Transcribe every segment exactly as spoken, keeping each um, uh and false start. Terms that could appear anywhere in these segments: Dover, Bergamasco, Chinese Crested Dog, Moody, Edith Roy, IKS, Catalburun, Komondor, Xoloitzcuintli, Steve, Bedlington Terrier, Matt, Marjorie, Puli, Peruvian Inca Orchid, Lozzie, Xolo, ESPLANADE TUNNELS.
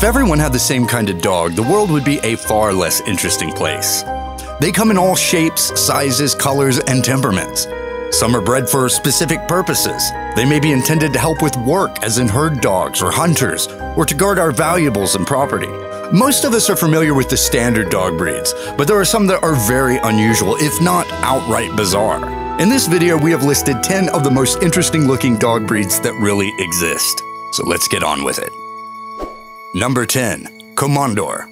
If everyone had the same kind of dog, the world would be a far less interesting place. They come in all shapes, sizes, colors, and temperaments. Some are bred for specific purposes. They may be intended to help with work, as in herd dogs or hunters, or to guard our valuables and property. Most of us are familiar with the standard dog breeds, but there are some that are very unusual, if not outright bizarre. In this video, we have listed ten of the most interesting looking dog breeds that really exist. So let's get on with it. Number ten. Komondor.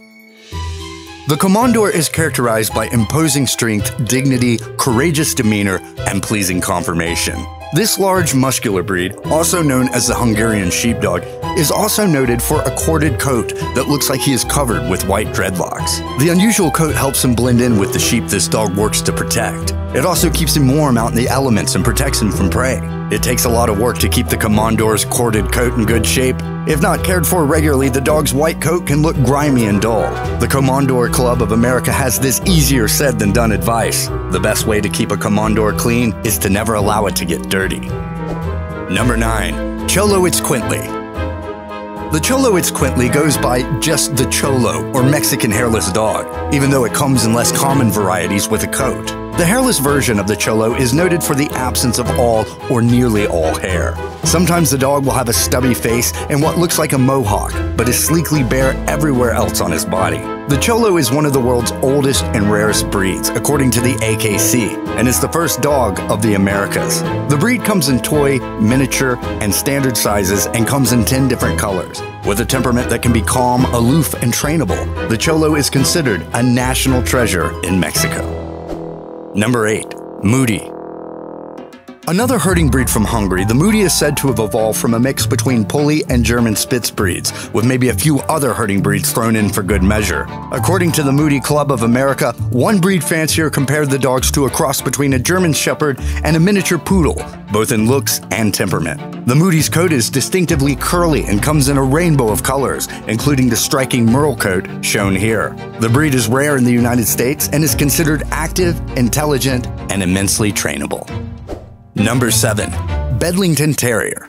The Komondor is characterized by imposing strength, dignity, courageous demeanor, and pleasing conformation. This large muscular breed, also known as the Hungarian sheepdog, is also noted for a corded coat that looks like he is covered with white dreadlocks. The unusual coat helps him blend in with the sheep this dog works to protect. It also keeps him warm out in the elements and protects him from prey. It takes a lot of work to keep the Komondor's corded coat in good shape. If not cared for regularly, the dog's white coat can look grimy and dull. The Komondor Club of America has this easier said than done advice. The best way to keep a Komondor clean is to never allow it to get dirty. Number nine. Xoloitzcuintli. The Xoloitzcuintli goes by just the Xolo, or Mexican hairless dog, even though it comes in less common varieties with a coat. The hairless version of the Xolo is noted for the absence of all or nearly all hair. Sometimes the dog will have a stubby face and what looks like a mohawk, but is sleekly bare everywhere else on his body. The Xolo is one of the world's oldest and rarest breeds, according to the A K C, and is the first dog of the Americas. The breed comes in toy, miniature, and standard sizes and comes in ten different colors. With a temperament that can be calm, aloof, and trainable, the Xolo is considered a national treasure in Mexico. Number eight. Moody. Another herding breed from Hungary, the Moody is said to have evolved from a mix between Puli and German Spitz breeds, with maybe a few other herding breeds thrown in for good measure. According to the Moody Club of America, one breed fancier compared the dogs to a cross between a German Shepherd and a miniature poodle, both in looks and temperament. The Moody's coat is distinctively curly and comes in a rainbow of colors, including the striking merle coat shown here. The breed is rare in the United States and is considered active, intelligent, and immensely trainable. Number seven. Bedlington Terrier.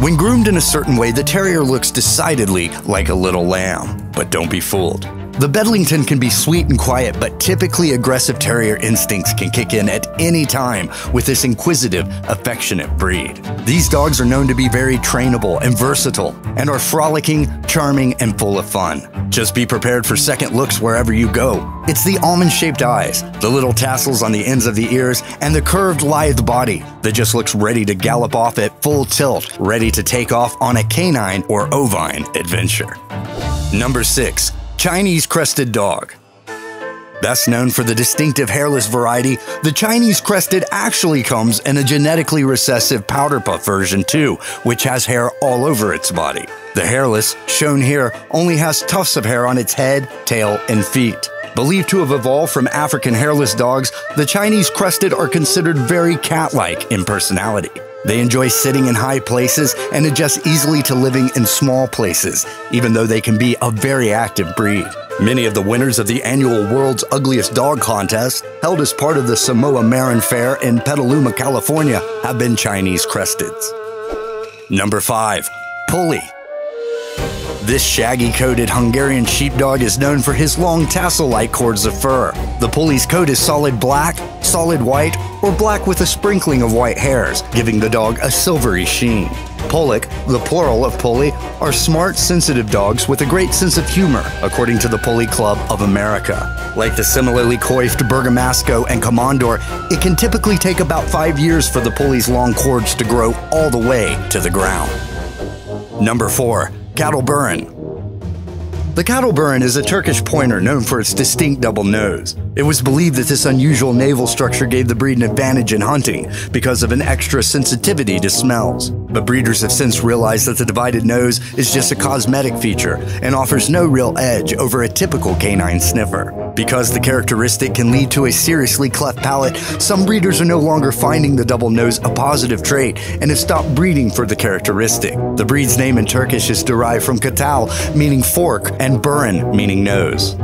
When groomed in a certain way, the terrier looks decidedly like a little lamb, but don't be fooled. The Bedlington can be sweet and quiet, but typically aggressive terrier instincts can kick in at any time with this inquisitive, affectionate breed. These dogs are known to be very trainable and versatile, and are frolicking, charming, and full of fun. Just be prepared for second looks wherever you go. It's the almond-shaped eyes, the little tassels on the ends of the ears, and the curved, lithe body that just looks ready to gallop off at full tilt, ready to take off on a canine or ovine adventure. Number six. Chinese Crested Dog. Best known for the distinctive hairless variety, the Chinese Crested actually comes in a genetically recessive powder puff version too, which has hair all over its body. The hairless, shown here, only has tufts of hair on its head, tail, and feet. Believed to have evolved from African hairless dogs, the Chinese Crested are considered very cat-like in personality. They enjoy sitting in high places and adjust easily to living in small places, even though they can be a very active breed. Many of the winners of the annual World's Ugliest Dog Contest, held as part of the Samoa Marin Fair in Petaluma, California, have been Chinese Cresteds. Number five. Puli. This shaggy-coated Hungarian sheepdog is known for his long tassel-like cords of fur. The Puli's coat is solid black, solid white, or black with a sprinkling of white hairs, giving the dog a silvery sheen. Pulak, the plural of Puli, are smart, sensitive dogs with a great sense of humor, according to the Puli Club of America. Like the similarly coiffed Bergamasco and Komondor, it can typically take about five years for the Puli's long cords to grow all the way to the ground. Number four. Catalburun. The Catalburun is a Turkish pointer known for its distinct double nose. It was believed that this unusual navel structure gave the breed an advantage in hunting because of an extra sensitivity to smells. But breeders have since realized that the divided nose is just a cosmetic feature and offers no real edge over a typical canine sniffer. Because the characteristic can lead to a seriously cleft palate, some breeders are no longer finding the double nose a positive trait and have stopped breeding for the characteristic. The breed's name in Turkish is derived from katal, meaning fork, and burun, meaning nose.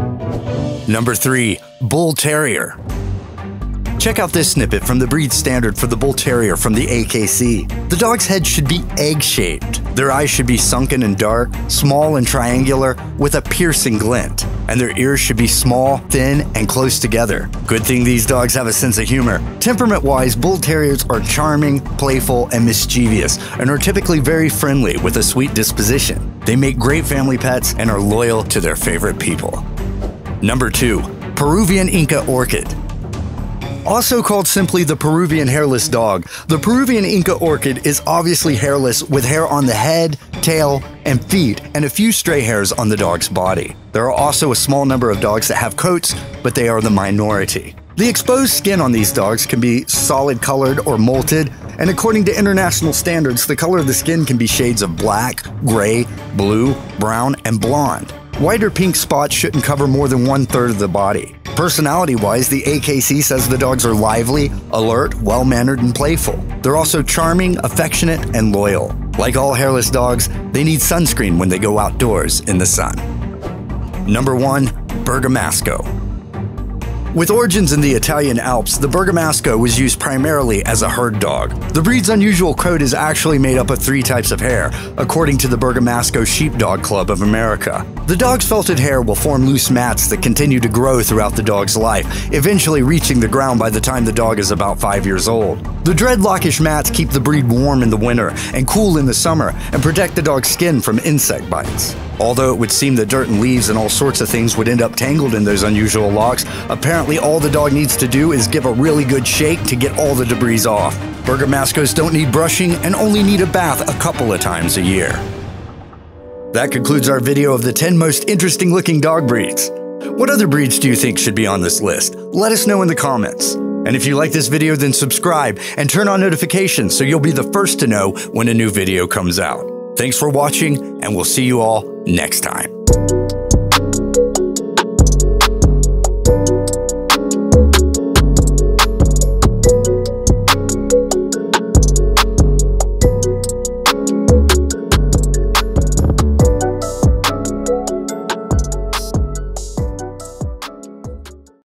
Number three. Bull Terrier. Check out this snippet from the breed standard for the Bull Terrier from the A K C. The dog's head should be egg-shaped. Their eyes should be sunken and dark, small and triangular, with a piercing glint. And their ears should be small, thin, and close together. Good thing these dogs have a sense of humor. Temperament-wise, Bull Terriers are charming, playful, and mischievous, and are typically very friendly with a sweet disposition. They make great family pets and are loyal to their favorite people. Number two, Peruvian Inca Orchid. Also called simply the Peruvian hairless dog, the Peruvian Inca orchid is obviously hairless with hair on the head, tail, and feet, and a few stray hairs on the dog's body. There are also a small number of dogs that have coats, but they are the minority. The exposed skin on these dogs can be solid colored or molted, and according to international standards, the color of the skin can be shades of black, gray, blue, brown, and blonde. White or pink spots shouldn't cover more than one-third of the body. Personality-wise, the A K C says the dogs are lively, alert, well-mannered, and playful. They're also charming, affectionate, and loyal. Like all hairless dogs, they need sunscreen when they go outdoors in the sun. Number one, Bergamasco. With origins in the Italian Alps, the Bergamasco was used primarily as a herd dog. The breed's unusual coat is actually made up of three types of hair, according to the Bergamasco Sheepdog Club of America. The dog's felted hair will form loose mats that continue to grow throughout the dog's life, eventually reaching the ground by the time the dog is about five years old. The dreadlockish mats keep the breed warm in the winter and cool in the summer and protect the dog's skin from insect bites. Although it would seem that dirt and leaves and all sorts of things would end up tangled in those unusual locks, apparently all the dog needs to do is give a really good shake to get all the debris off. Bergamascos don't need brushing and only need a bath a couple of times a year. That concludes our video of the ten most interesting looking dog breeds. What other breeds do you think should be on this list? Let us know in the comments. And if you like this video, then subscribe and turn on notifications so you'll be the first to know when a new video comes out. Thanks for watching, and we'll see you all next time.